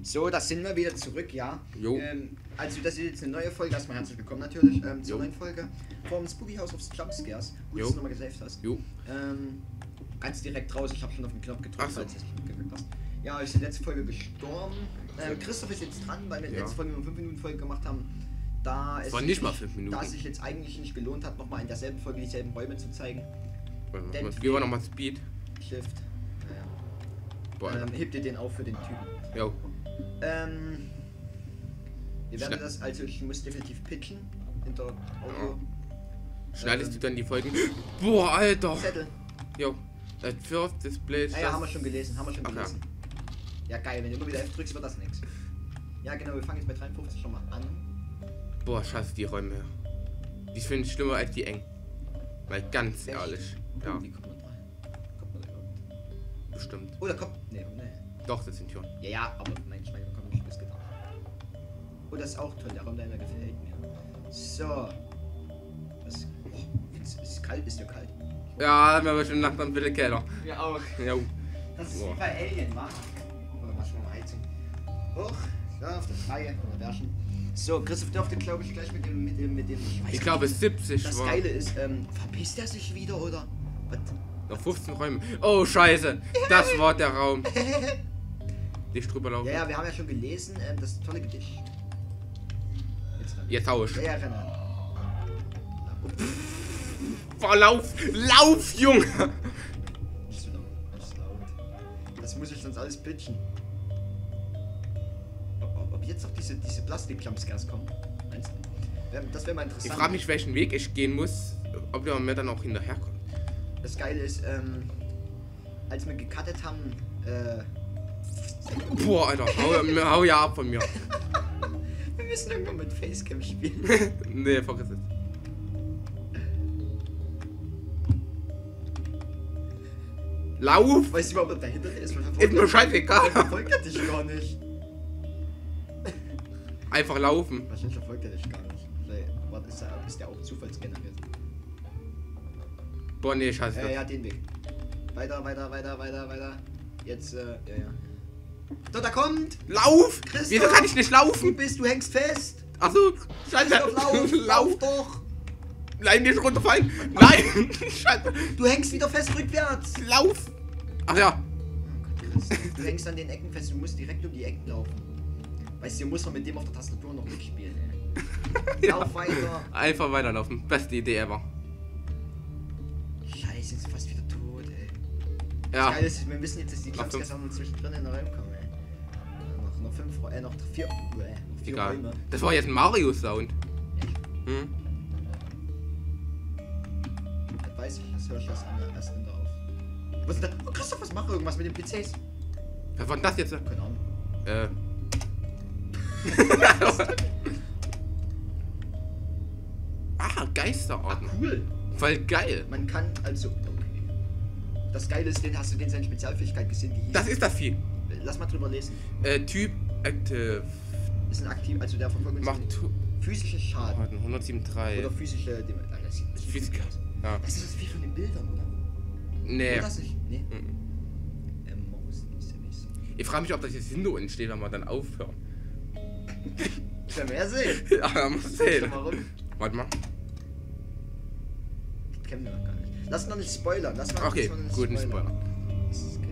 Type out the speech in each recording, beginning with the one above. So, da sind wir wieder zurück, ja. Also das ist jetzt eine neue Folge, erstmal herzlich willkommen natürlich zur neuen Folge vom Spooky House of Jump Scares. Gut, dass du nochmal gesaved hast. Ganz direkt raus, ich habe schon auf den Knopf gedrückt, falls du es nicht gemerkt hast. Ja, ich bin in der letzten Folge gestorben. Christoph ist jetzt dran, weil wir in der letzten Folge nur 5 Minuten Folge gemacht haben. Da es sich jetzt eigentlich nicht gelohnt hat, nochmal in derselben Folge dieselben Räume zu zeigen. Gehen wir nochmal Speed. Shift. Hebt ihr den auf für den Typen. Jo. Wir werden das, also ich muss definitiv pitchen. Hinter Auto. Schneidest du dann die Folgen? Boah, Alter! Zettel. Jo. Das First Display. Ja, haben wir schon gelesen, Ja, geil, wenn du immer wieder F drückst, wird das nichts. Ja, genau, wir fangen jetzt bei 53 schon mal an. Boah, scheiße, die Räume. Die finde ich schlimmer als die eng. Weil ganz ehrlich. Ja. Die kommt man rein. Kommt man da überhaupt? Bestimmt. Oh, da kommt. Nee, nee. Doch, das sind Türen. Ja, ja, aber nein, ich meine, wir kommen nicht bis gedacht. Oh, das ist auch toll, der Raum dahinter gefällt mir. So. Was? Oh, ist kalt, ist ja kalt. Ja, wir haben schon Nacht am Keller. Ja, auch. Ja. Das ist wie bei Alien, wa? Oder was schon mal Heizung. Hoch, da auf der Freie oder Werschen. So, Christoph dürfte, glaube ich, gleich mit dem ich glaube, 70 das war. Das Geile ist, verpisst er sich wieder, oder? Was? Noch 15 Räume. Oh, scheiße. Das war der Raum. Nicht drüber laufen. Ja, wir haben ja schon gelesen, das tolle Gedicht. Jetzt hau ich. Ja, boah, lauf! Lauf, Junge! Nicht so laut, nicht so laut. Das muss ich sonst alles pitchen. Ob jetzt noch diese Plastik-Jumpscares kommen. Meinst du? Das wäre mal interessant. Ich frage mich, welchen Weg ich gehen muss, ob der mir dann auch hinterherkommt. Das Geile ist, als wir gecuttet haben, boah, Alter, hau ja ab von mir. Wir müssen irgendwann mit Facecam spielen. Nee, vergiss es. Lauf! Weißt du überhaupt, ob dahinter ist? Ist mir scheißegal. Verfolgt er dich gar nicht. Einfach laufen. Wahrscheinlich verfolgt er dich gar nicht. Warte, ist der auch zufallsgeneriert? Boah, nee, scheiße. Ja, den Weg. Weiter, weiter, weiter, weiter, weiter. Jetzt, ja. So, da kommt! Lauf! Christoph! Wieso kann ich nicht laufen? Du hängst fest! Achso! Scheiße! Lauf! Lauf doch! Nein, nicht runterfallen! Nein! Scheiße! Du hängst wieder fest rückwärts! Lauf! Ach ja! Oh Gott, Christoph, du hängst an den Ecken fest, du musst direkt um die Ecken laufen. Weißt du, muss man mit dem auf der Tastatur noch mitspielen, ey. Ja. Lauf weiter! Einfach weiterlaufen, beste Idee ever. Scheiße, ist fast wieder tot, ey. Ja. Das Geile ist, wir wissen jetzt, dass die Jumpscares auch noch zwischendrin in den Räumen kommen, ey. Noch vier Räume. Das war jetzt ein Mario-Sound. Echt? Hm? Weiß ich, das höre ich erst hinter auf. Was ist das? Oh, Christoph, was macht irgendwas mit den PCs? Was war denn das jetzt? Keine Ahnung. Ah, Geisterorden. Ah, cool. Voll geil. Man kann also... Okay. Das Geile ist, hast du seine Spezialfähigkeit gesehen? Die das ist das Vieh. Lass mal drüber lesen. Typ Active. Ist ein Aktiv, also der verfolgt macht physischen Schaden. 173. Oder physische... Nein, das sieht nicht Physiker. Ja. Das ist das Vieh von den Bildern, oder? Nee. Oder das nicht? Nee. Mhm. Ich frage mich, ob das jetzt Hindu entsteht, wenn wir dann aufhören. Können wir ja sehen. Ja, muss ich sehen. Warte mal. Das kennen wir noch gar nicht. Lass noch nicht spoilern. Lass mal okay, guten Spoiler. Das ist okay.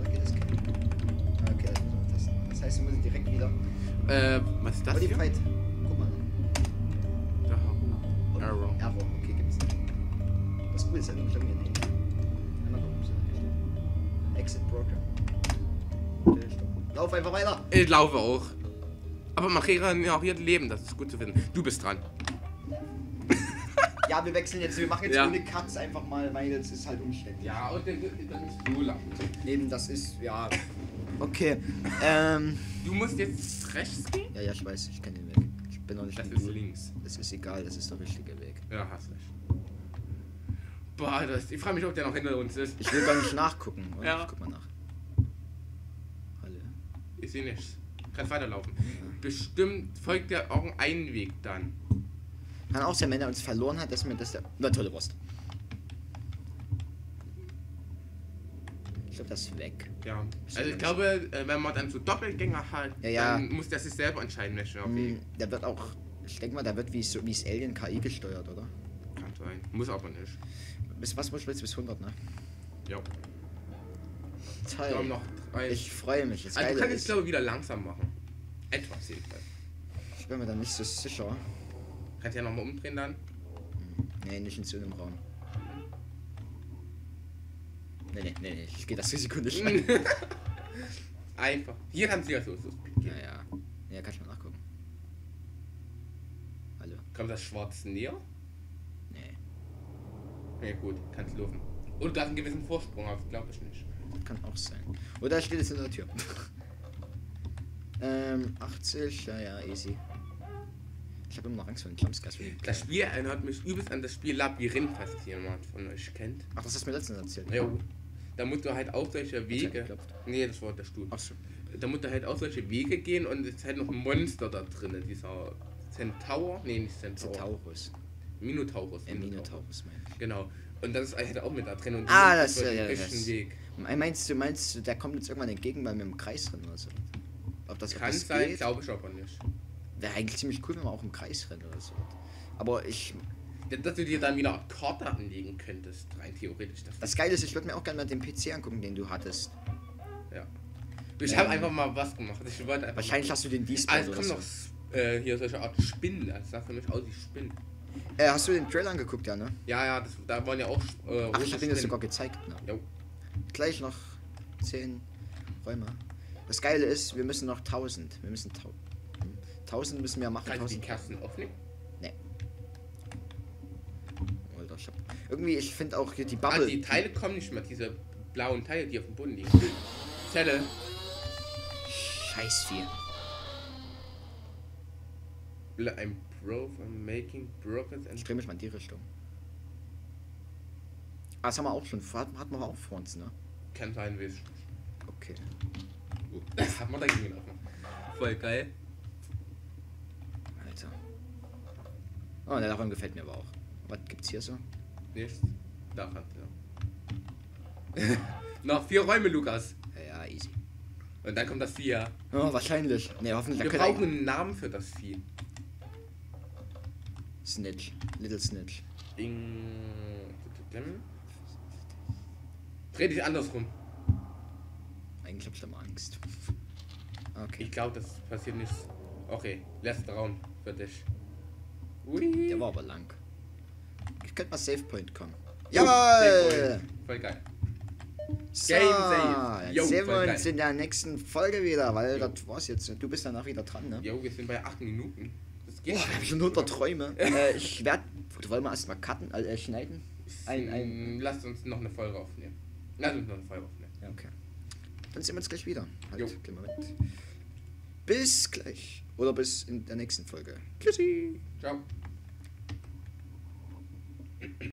Oder geht das okay? Okay, das müssen wir testen. Das heißt, wir müssen direkt wieder. Was ist das? Modified. Guck mal. Da. Arrow. Arrow. Okay, gibt's nicht. Das Cool ist halt nur Klavier. Einmal gucken. Exit Broker. Lauf einfach weiter. Ich laufe auch. Aber man regeneriert Leben, das ist gut zu finden. Du bist dran. Ja, wir wechseln jetzt. Wir machen jetzt ohne Cuts einfach mal, weil es ist halt umständlich. Ja, und dann ist du lang. Eben, das ist, ja. Okay. Du musst jetzt rechts gehen? Ja, ja, ich weiß, ich kenne den Weg. Ich bin noch nicht das ist links. Das ist egal, das ist der richtige Weg. Ja, hast recht. Boah, ich frage mich, ob der noch hinter uns ist. Ich will gar nicht nachgucken. Oder? Ja. Ich guck mal nach. Halle. Ich sehe nichts. Kannst weiterlaufen. Bestimmt folgt der auch einen Weg dann. Kann auch sein, wenn er uns verloren hat, dass mir das der. Na tolle Wurst. Ich wird das weg. Ja. Also ich glaube, wenn man dann so Doppelgänger hat, ja, ja, dann muss der sich selber entscheiden, welche Weg. Der wird auch, ich denke mal, der wird wie so wie es Alien KI gesteuert, oder? Kann sein. Muss aber nicht. Bis was willst du? Bis 100, ne? Ja. Noch ich freue mich. Das also du kannst jetzt, glaube ich, wieder langsam machen. Etwas jedenfalls. Ich bin mir dann nicht so sicher. Kannst ja nochmal umdrehen dann? Nee, nicht in so einem Raum. Nee, ich gehe das Risiko nicht rein. Einfach. Hier haben sie ja so. Naja. Ja, kann ich mal nachgucken. Hallo. Kommt das schwarz näher? Nee. Nee, gut, kannst laufen. Und du hast einen gewissen Vorsprung, aber glaube ich nicht. Kann auch sein. Oder steht es in der Tür. 80, ja, ja, easy. Ich habe immer noch Angst vor den Jumpscares. Das Spiel erinnert mich übelst an das Spiel Labyrinth, falls jemand von euch kennt. Ach, das hast du mir letztens erzählt. Ja, da musst du halt auf solche Wege. Nee, das war der Stuhl. Ach so. Da musst du halt auf solche Wege gehen und es ist halt noch ein Monster da drin. Dieser Centaur. Nee, nicht Centaur. Centaurus. Minotaurus. Minotaurus, mein ich. Genau. Und das ist halt auch mit da drin. Und ah, das ist ja der richtige Weg. Meinst du, der kommt jetzt irgendwann entgegen, weil wir im Kreis rennen oder so? Ob das kann sein, glaube ich aber nicht. Wäre eigentlich ziemlich cool, wenn man auch im Kreis rennt oder so. Aber ich... Dass du dir dann wieder eine Karte anlegen könntest, rein theoretisch. Das Geile ist, ich würde mir auch gerne mal den PC angucken, den du hattest. Ja. Ich habe einfach mal was gemacht. Ich wollte einfach wahrscheinlich hast du den Display also kommen noch hier solche Art Spinnen. Das sah für mich aus wie Spinnen. Hast du den Trailer angeguckt, ja, ne? Ja, ja, da waren ja auch... Ach, ich habe den das sogar gezeigt, ne? Jo. Gleich noch 10 Räume. Das Geile ist, wir müssen noch 1000. Wir müssen 1000 müssen wir machen. Kannst du die Kerzen aufnehmen? Nee. Alter, ich hab... Irgendwie, ich finde auch hier die Bubble... die Teile kommen nicht mehr, diese blauen Teile, die auf dem Boden liegen. Zelle. Scheiß viel. I'm broke, I'm making progress and... Ich dreh mich mal in die Richtung. Ah, das haben wir auch schon. Hatten wir auch vor uns, ne? Kann sein, wie okay. Das hat man dagegen gelaufen. Voll geil. Alter. Oh, der Raum gefällt mir aber auch. Was gibt's hier so? Nichts. Da hat ja. Noch 4 Räume, Lukas. Ja, ja, easy. Und dann kommt das Vieh, ja. Oh, wahrscheinlich. Ne, hoffentlich. Wir brauchen einen Namen für das Vieh. Snitch. Little Snitch. Ding. Dreh dich andersrum. Eigentlich hab ich da mal Angst. Okay. Ich glaube, das passiert nichts. Okay, letzter Raum für dich. Ui. Der war aber lang. Ich könnte mal Save Point kommen. Jawohl! Voll geil. So, Game Save. Yo, sehen wir uns in der nächsten Folge wieder, weil yo, das war's jetzt. Du bist danach wieder dran, ne? Jo, wir sind bei 8 Minuten. Das geht. Boah, ich hab schon 100 Träume. Ich werde... Wollen wir erstmal cutten, schneiden? Lasst uns noch eine Folge aufnehmen. Ja, okay. Dann sehen wir uns gleich wieder. Halt, gehen wir mit. Bis gleich. Oder bis in der nächsten Folge. Tschüssi. Ciao.